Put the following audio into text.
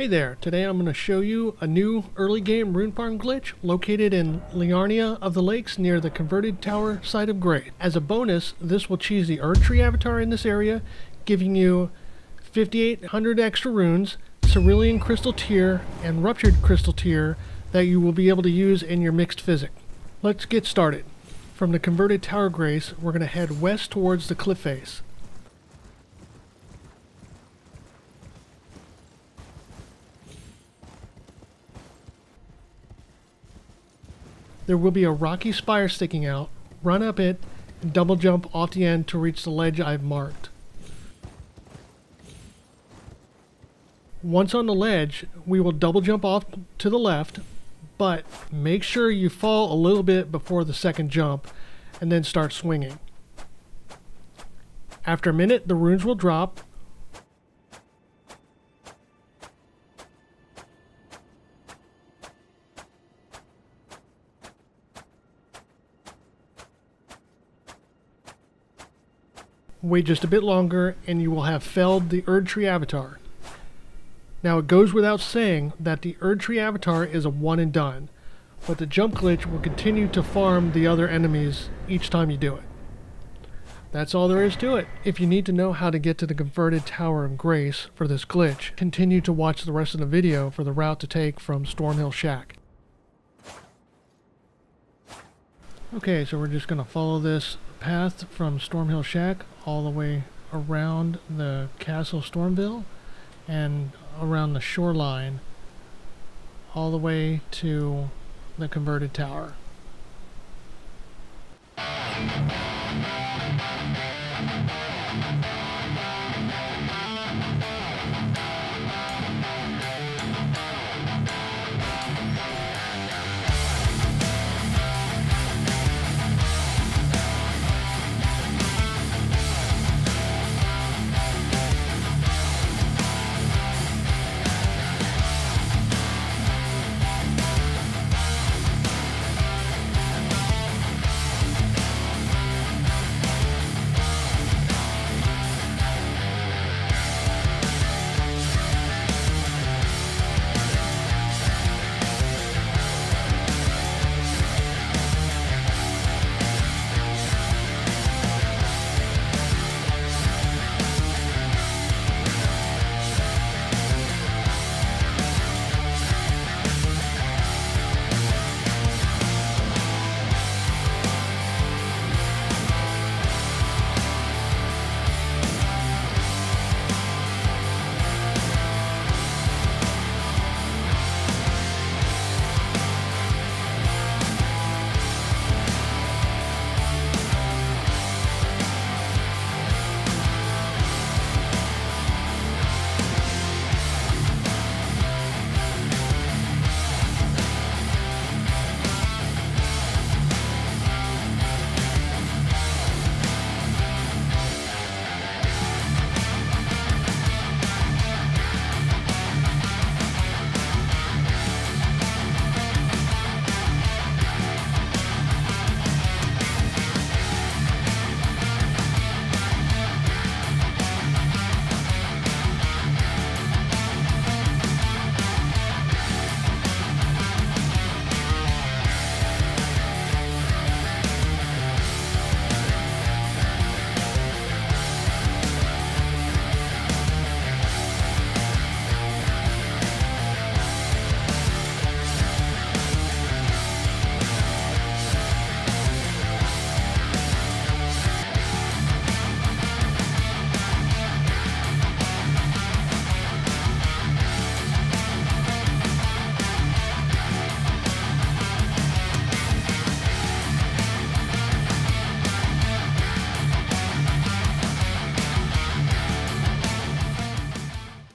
Hey there, today I'm going to show you a new early game rune farm glitch located in Liurnia of the Lakes near the Converted Tower site of Gray. As a bonus, this will choose the Erdtree Avatar in this area, giving you 5,800 extra runes, Cerulean Crystal tier, and Ruptured Crystal tier that you will be able to use in your mixed physic. Let's get started. From the Converted Tower Grace, we're going to head west towards the cliff face. There will be a rocky spire sticking out. Run up it and double jump off the end to reach the ledge I've marked. Once on the ledge, we will double jump off to the left, but make sure you fall a little bit before the second jump and then start swinging. After a minute, the runes will drop. Wait just a bit longer and you will have felled the Erdtree Avatar. Now it goes without saying that the Erdtree Avatar is a one and done, but the jump glitch will continue to farm the other enemies each time you do it. That's all there is to it. If you need to know how to get to the Converted Tower of Grace for this glitch, continue to watch the rest of the video for the route to take from Stormhill Shack. Okay, so we're just going to follow this path from Stormhill Shack all the way around the Castle Stormville and around the shoreline all the way to the Converted Tower.